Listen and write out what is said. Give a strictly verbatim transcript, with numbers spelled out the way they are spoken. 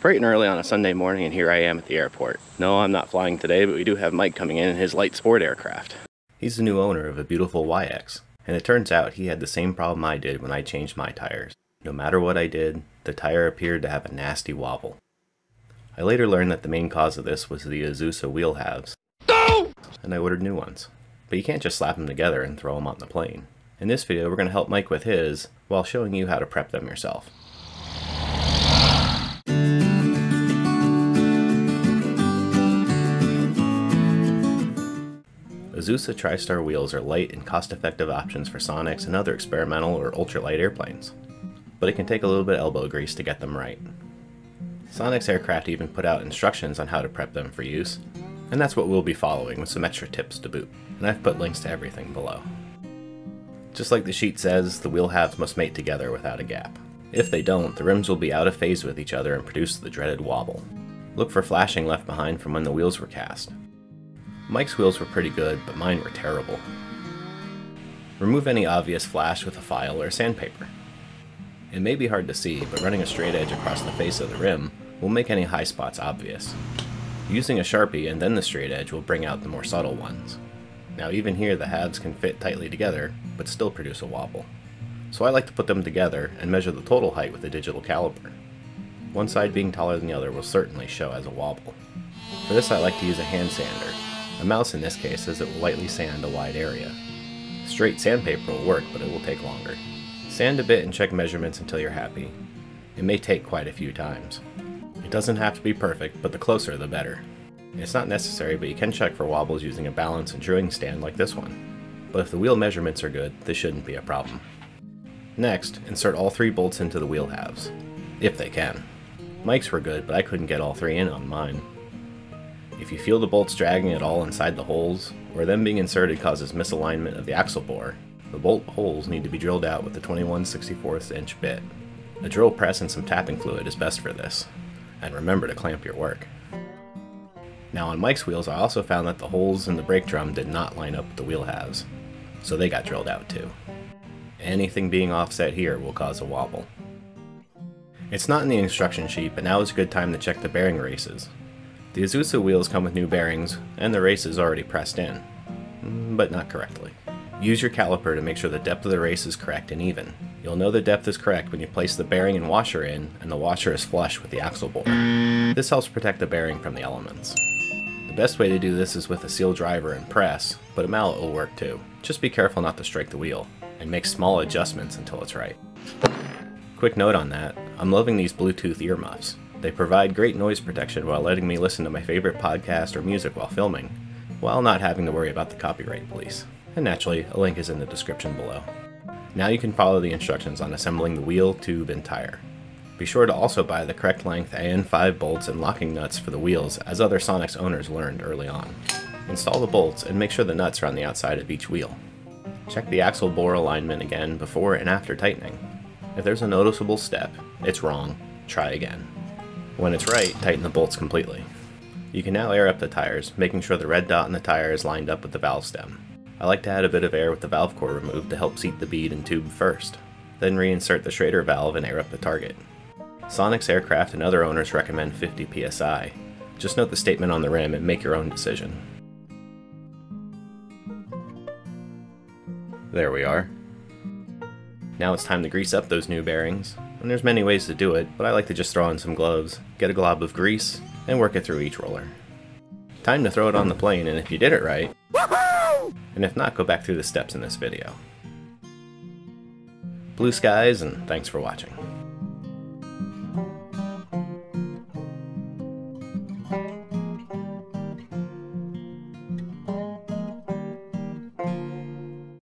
bright and early on a Sunday morning, and here I am at the airport. No, I'm not flying today, but we do have Mike coming in in his light sport aircraft. He's the new owner of a beautiful Y X, and it turns out he had the same problem I did when I changed my tires. No matter what I did, the tire appeared to have a nasty wobble. I later learned that the main cause of this was the Azusa wheel halves, no! And I ordered new ones. But you can't just slap them together and throw them on the plane. In this video, we're going to help Mike with his, while showing you how to prep them yourself. Azusa TriStar wheels are light and cost-effective options for Sonex and other experimental or ultralight airplanes, but it can take a little bit of elbow grease to get them right. Sonex aircraft even put out instructions on how to prep them for use, and that's what we'll be following with some extra tips to boot, and I've put links to everything below. Just like the sheet says, the wheel halves must mate together without a gap. If they don't, the rims will be out of phase with each other and produce the dreaded wobble. Look for flashing left behind from when the wheels were cast. Mike's wheels were pretty good, but mine were terrible. Remove any obvious flash with a file or sandpaper. It may be hard to see, but running a straight edge across the face of the rim will make any high spots obvious. Using a Sharpie and then the straight edge will bring out the more subtle ones. Now even here the halves can fit tightly together, but still produce a wobble. So I like to put them together and measure the total height with a digital caliper. One side being taller than the other will certainly show as a wobble. For this I like to use a hand sander. A mouse in this case, as it will lightly sand a wide area. Straight sandpaper will work, but it will take longer. Sand a bit and check measurements until you're happy. It may take quite a few times. It doesn't have to be perfect, but the closer the better. It's not necessary, but you can check for wobbles using a balance and truing stand like this one. But if the wheel measurements are good, this shouldn't be a problem. Next, insert all three bolts into the wheel halves, if they can. Mike's were good, but I couldn't get all three in on mine. If you feel the bolts dragging at all inside the holes, or them being inserted causes misalignment of the axle bore, the bolt holes need to be drilled out with a twenty-one sixty-fourths inch bit. A drill press and some tapping fluid is best for this, and remember to clamp your work. Now on Mike's wheels I also found that the holes in the brake drum did not line up with the wheel halves, so they got drilled out too. Anything being offset here will cause a wobble. It's not in the instruction sheet, but now is a good time to check the bearing races. The Azusa wheels come with new bearings, and the race is already pressed in, but not correctly. Use your caliper to make sure the depth of the race is correct and even. You'll know the depth is correct when you place the bearing and washer in, and the washer is flush with the axle bore. This helps protect the bearing from the elements. The best way to do this is with a seal driver and press, but a mallet will work too. Just be careful not to strike the wheel, and make small adjustments until it's right. Quick note on that, I'm loving these Bluetooth earmuffs. They provide great noise protection while letting me listen to my favorite podcast or music while filming, while not having to worry about the copyright police. And naturally, a link is in the description below. Now you can follow the instructions on assembling the wheel, tube, and tire. Be sure to also buy the correct length A N five bolts and locking nuts for the wheels, as other Sonex owners learned early on. Install the bolts and make sure the nuts are on the outside of each wheel. Check the axle bore alignment again before and after tightening. If there's a noticeable step, it's wrong, try again. When it's right, tighten the bolts completely. You can now air up the tires, making sure the red dot in the tire is lined up with the valve stem. I like to add a bit of air with the valve core removed to help seat the bead and tube first, then reinsert the Schrader valve and air up the target. Sonex aircraft and other owners recommend fifty P S I. Just note the statement on the rim and make your own decision. There we are. Now it's time to grease up those new bearings, and there's many ways to do it, but I like to just throw on some gloves, get a glob of grease, and work it through each roller. Time to throw it on the plane, and if you did it right, woohoo! And if not, go back through the steps in this video. Blue skies, and thanks for watching.